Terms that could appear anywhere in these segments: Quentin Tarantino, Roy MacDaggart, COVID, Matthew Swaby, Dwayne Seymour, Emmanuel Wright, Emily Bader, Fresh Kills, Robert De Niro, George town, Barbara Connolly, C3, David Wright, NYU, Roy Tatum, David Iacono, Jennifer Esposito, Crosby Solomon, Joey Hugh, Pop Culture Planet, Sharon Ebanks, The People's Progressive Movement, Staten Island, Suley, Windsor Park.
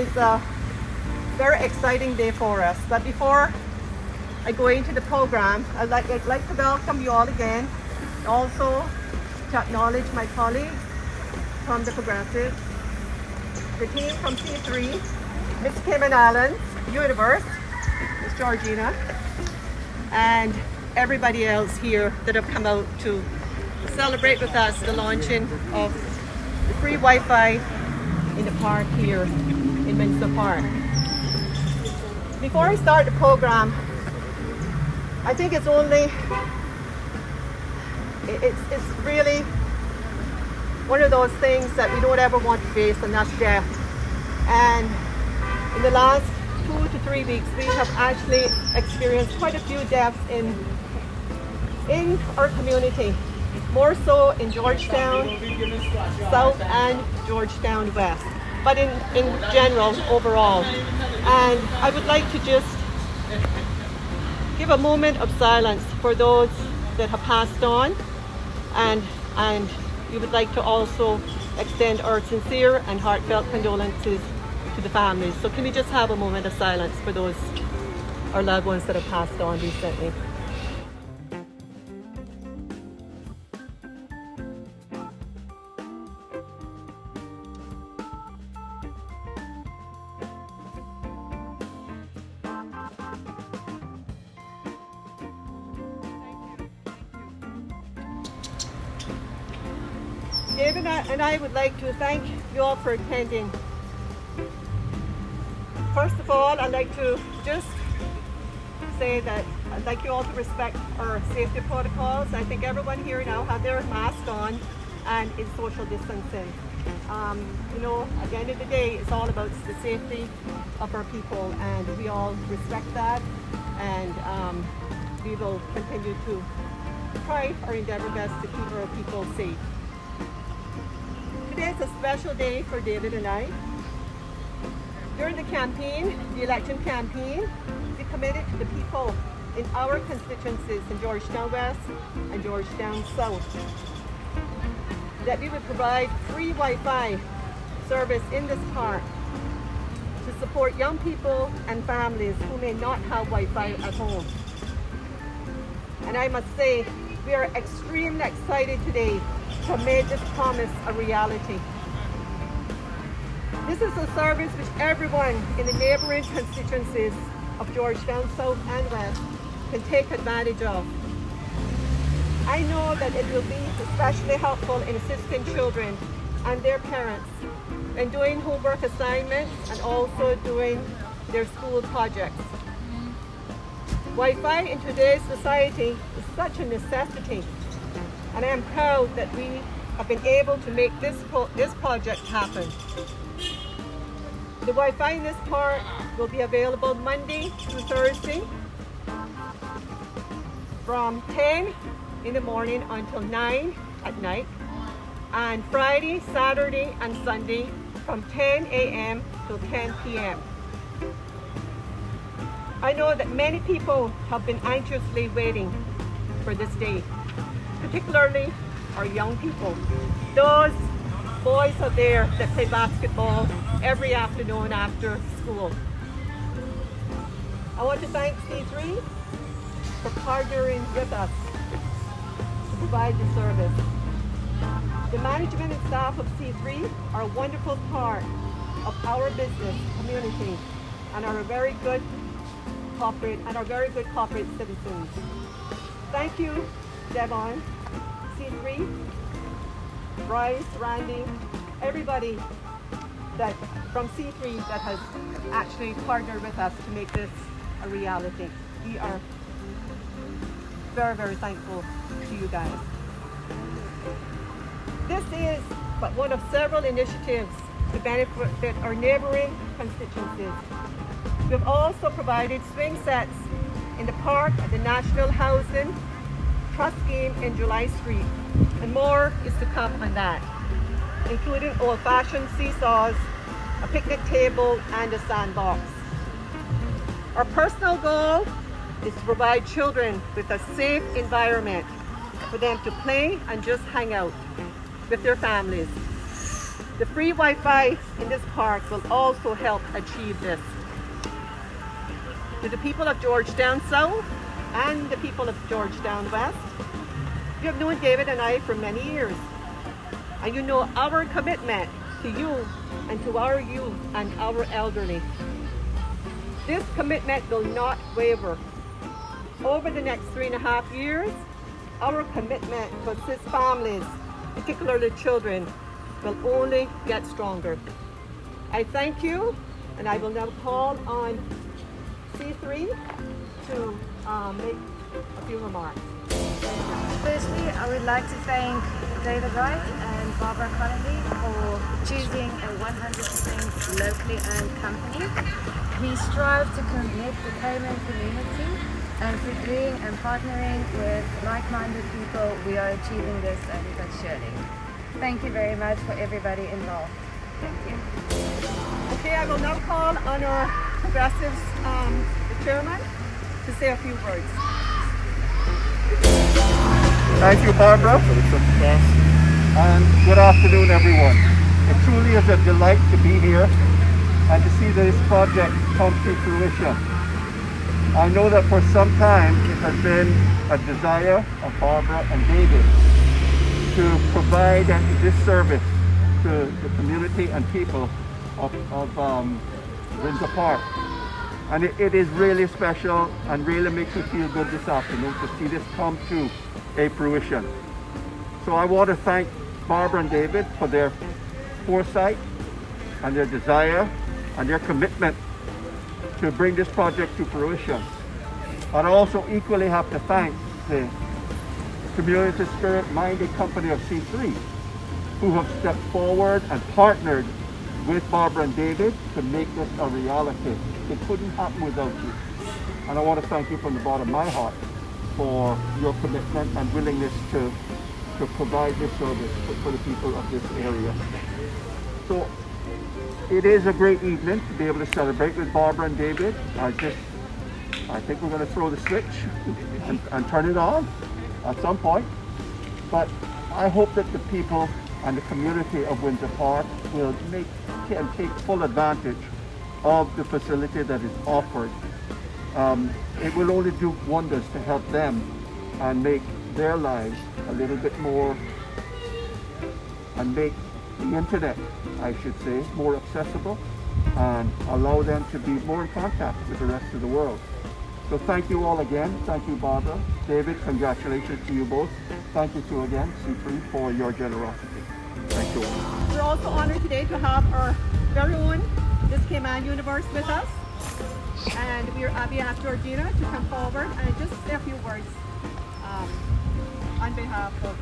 is a very exciting day for us. But before I go into the program, I'd like to welcome you all again. Also to acknowledge my colleagues from the Progressive, the team from C3, Miss Kim and Allen, Universe, Miss Georgina, and everybody else here that have come out to celebrate with us the launching of the free Wi-Fi in the park here in Windsor Park. Before I start the program, I think it's only, it's really one of those things that we don't ever want to face, and that's death. And in the last 2 to 3 weeks, we have actually experienced quite a few deaths in our community, more so in Georgetown South and Georgetown West, but in general, overall. And I would like to just give a moment of silence for those that have passed on, and we would like to also extend our sincere and heartfelt condolences to the families. So can we just have a moment of silence for those, our loved ones that have passed on recently. David and I would like to thank you all for attending. First of all, I'd like to just say that I'd like you all to respect our safety protocols. I think everyone here now has their mask on and is social distancing. You know, at the end of the day, it's all about the safety of our people, and we all respect that, and we will continue to try our endeavor best to keep our people safe. Today is a special day for David and I. During the campaign, the election campaign, we committed to the people in our constituencies in Georgetown West and Georgetown South that we would provide free Wi-Fi service in this park to support young people and families who may not have Wi-Fi at home. And I must say, we are extremely excited today to make this promise a reality. This is a service which everyone in the neighboring constituencies of Georgetown South and West can take advantage of. I know that it will be especially helpful in assisting children and their parents in doing homework assignments and also doing their school projects. Wi-Fi in today's society is such a necessity, and I am proud that we have been able to make this project happen. The Wi-Fi in this park will be available Monday through Thursday from 10 in the morning until 9 at night, and Friday, Saturday and Sunday from 10 a.m. till 10 p.m. I know that many people have been anxiously waiting for this day, particularly our young people. Those boys are there that play basketball every afternoon after school. I want to thank C3 for partnering with us to provide the service. The management and staff of C3 are a wonderful part of our business community and are very good corporate citizens. Thank you, Devon, C3, Bryce, Randy, everybody that from C3 that has actually partnered with us to make this a reality. We are very, very thankful to you guys. This is but one of several initiatives to benefit our neighboring constituencies. We've also provided swing sets in the park at the National Housing Trust Scheme in July Street, and more is to come on that, including old-fashioned seesaws, a picnic table, and a sandbox. Our personal goal is to provide children with a safe environment for them to play and just hang out with their families. The free Wi-Fi in this park will also help achieve this. To the people of Georgetown South and the people of Georgetown West, you have known David and I for many years, and you know our commitment to you and to our youth and our elderly. This commitment will not waver. Over the next 3.5 years, our commitment to assist families, particularly children, will only get stronger. I thank you, and I will now call on C3 to make a few remarks. Firstly, I would like to thank David Wright and Barbara Connolly for choosing a 100% locally owned company. We strive to connect the Cayman community, and through doing and partnering with like-minded people, we are achieving this slowly but surely. Thank you very much for everybody involved. Thank you. Okay, I will now call on our progressives, the chairman, to say a few words. Thank you, Barbara. Yes. And good afternoon, everyone. It truly is a delight to be here and to see this project come to fruition. I know that for some time it has been a desire of Barbara and David to provide this service to the community and people of Windsor Park. And it is really special and really makes me feel good this afternoon to see this come to a fruition. So I want to thank Barbara and David for their foresight and their desire and their commitment to bring this project to fruition. But I also equally have to thank the community spirit-minded company of C3, who have stepped forward and partnered with Barbara and David to make this a reality. It couldn't happen without you. And I want to thank you from the bottom of my heart for your commitment and willingness to provide this service for the people of this area. So, it is a great evening to be able to celebrate with Barbara and David. I think we're going to throw the switch and turn it on at some point. But I hope that the people and the community of Windsor Park will take full advantage of the facility that is offered. It will only do wonders to help them and make their lives a little bit more, and make the internet, I should say, more accessible, and allow them to be more in contact with the rest of the world. So thank you all again. Thank you, Barbara. David, congratulations to you both. Thank you too again, C3, for your generosity. Thank you all. We're also honored today to have our very own Miss Cayman Universe with us. And we are happy after Georgina to come forward and just say a few words on behalf of...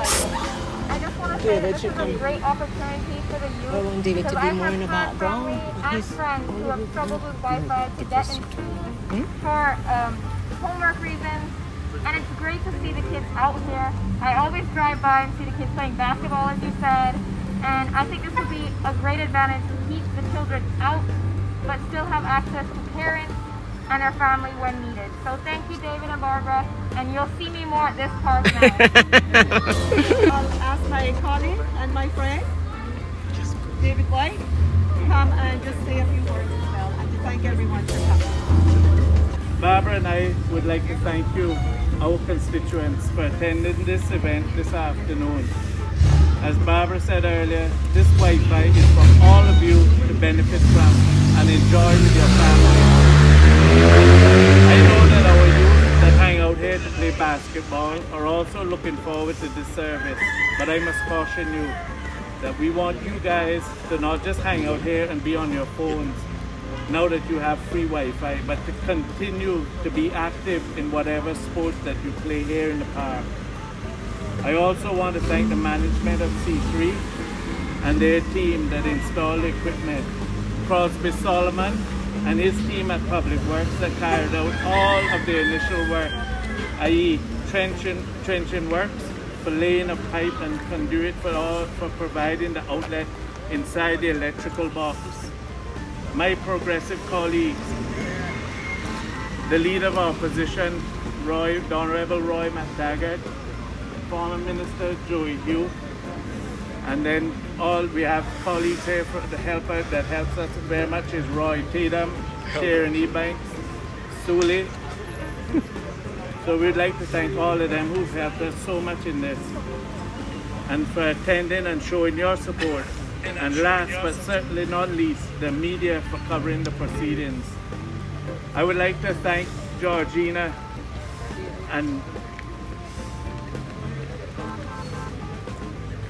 I just want to say that this is a great opportunity for the youth, because I have had family and friends who have struggled with Wi-Fi to get into schools for homework reasons, and it's great to see the kids out here. I always drive by and see the kids playing basketball, as you said, and I think this would be a great advantage to keep the children out but still have access to parents and our family when needed. So thank you, David and Barbara, and you'll see me more at this park now. I'll ask my colleague and my friend, David White, to come and just say a few words as well, and to thank everyone for coming. Barbara and I would like to thank you, our constituents, for attending this event this afternoon. As Barbara said earlier, this Wi-Fi is for all of you to benefit from and enjoy with your family. I know that our youth that hang out here to play basketball are also looking forward to this service, but I must caution you that we want you guys to not just hang out here and be on your phones now that you have free Wi-Fi, but to continue to be active in whatever sports that you play here in the park. I also want to thank the management of C3 and their team that installed equipment. Crosby Solomon and his team at Public Works that carried out all of the initial work, i.e. trenching works for laying of pipe and conduit for providing the outlet inside the electrical box. My progressive colleagues, the leader of our opposition, Honorable Roy MacDaggart, former Minister Joey Hugh, and then all we have colleagues here for the helper that helps us very much is Roy Tatum, Sharon Ebanks, Suley. So we'd like to thank all of them who've helped us so much in this, and for attending and showing your support. And last but certainly not least, the media for covering the proceedings. I would like to thank Georgina and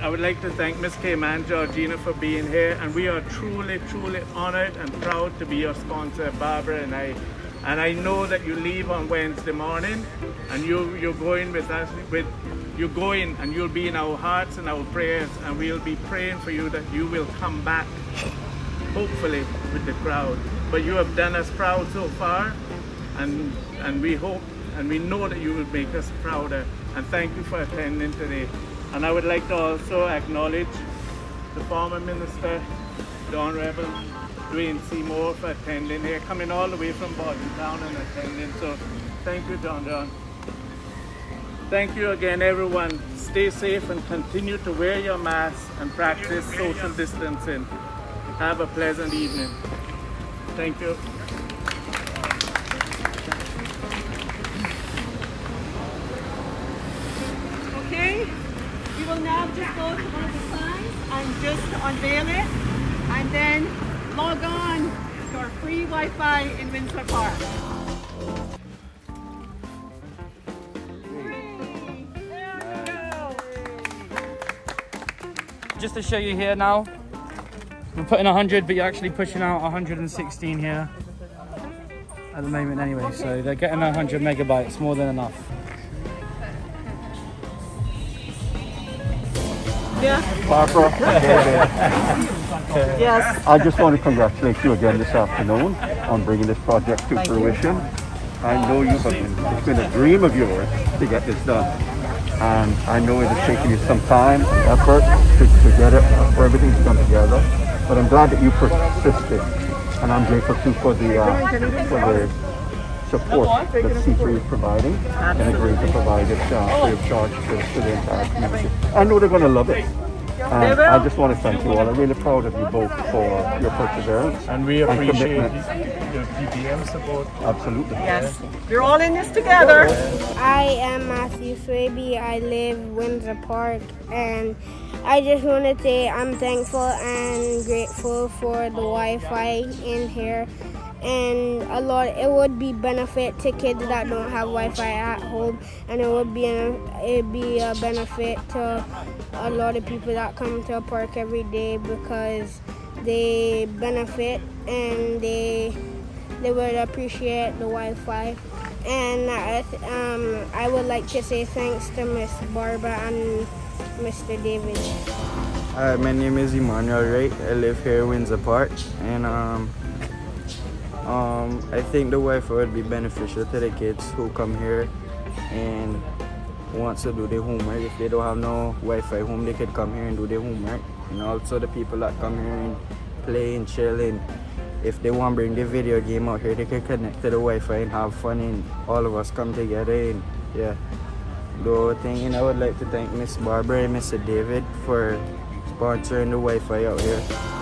I would like to thank Ms. Cayman Georgina for being here, and we are truly, truly honored and proud to be your sponsor, Barbara and I. And I know that you leave on Wednesday morning, and you're going with us. You're going, and you'll be in our hearts and our prayers, and we'll be praying for you that you will come back, hopefully with the crowd. But you have done us proud so far, and we hope and we know that you will make us prouder. And thank you for attending today. And I would like to also acknowledge the former minister, the Honorable Dwayne Seymour, for attending here, coming all the way from Georgetown and attending. So thank you, John. Thank you again, everyone. Stay safe and continue to wear your masks and practice social distancing. Have a pleasant evening. Thank you. Okay, we will now just go to one of the signs and just unveil it, and then log on to our free Wi-Fi in Windsor Park. Just to show you here now, we're putting 100, but you're actually pushing out 116 here at the moment anyway, so they're getting 100 megabytes, more than enough. Yeah. Barbara, yes. I just want to congratulate you again this afternoon on bringing this project to fruition. I know you have been, it's been a dream of yours to get this done. And I know it has taken you some time and effort to get it, for everything to come together. But I'm glad that you persisted, and I'm grateful too for the support that C3 is providing and agreeing to provide it free of charge to the entire community. I know they're going to love it. And I just want to thank you all. I'm really proud of you both for your perseverance and we appreciate your PPM support. Absolutely. Yes. We're all in this together. I am Matthew Swaby. I live in Windsor Park, and I just want to say I'm thankful and grateful for the Wi-Fi in here, and a lot. It would be benefit to kids that don't have Wi-Fi at home, and it'd be a benefit to a lot of people that come to a park every day, because they benefit and they would appreciate the Wi-Fi. And I would like to say thanks to Miss Barbara and Mr. David. My name is Emmanuel Wright. I live here in Windsor Park, and I think the Wi-Fi would be beneficial to the kids who come here and want to do their homework. If they don't have no Wi-Fi home, they could come here and do their homework. And also the people that come here and play and chill, and if they want to bring their video game out here, they can connect to the Wi-Fi and have fun, and all of us come together, and yeah. The whole thing, and I would like to thank Miss Barbara and Mr. David for sponsoring the Wi-Fi out here.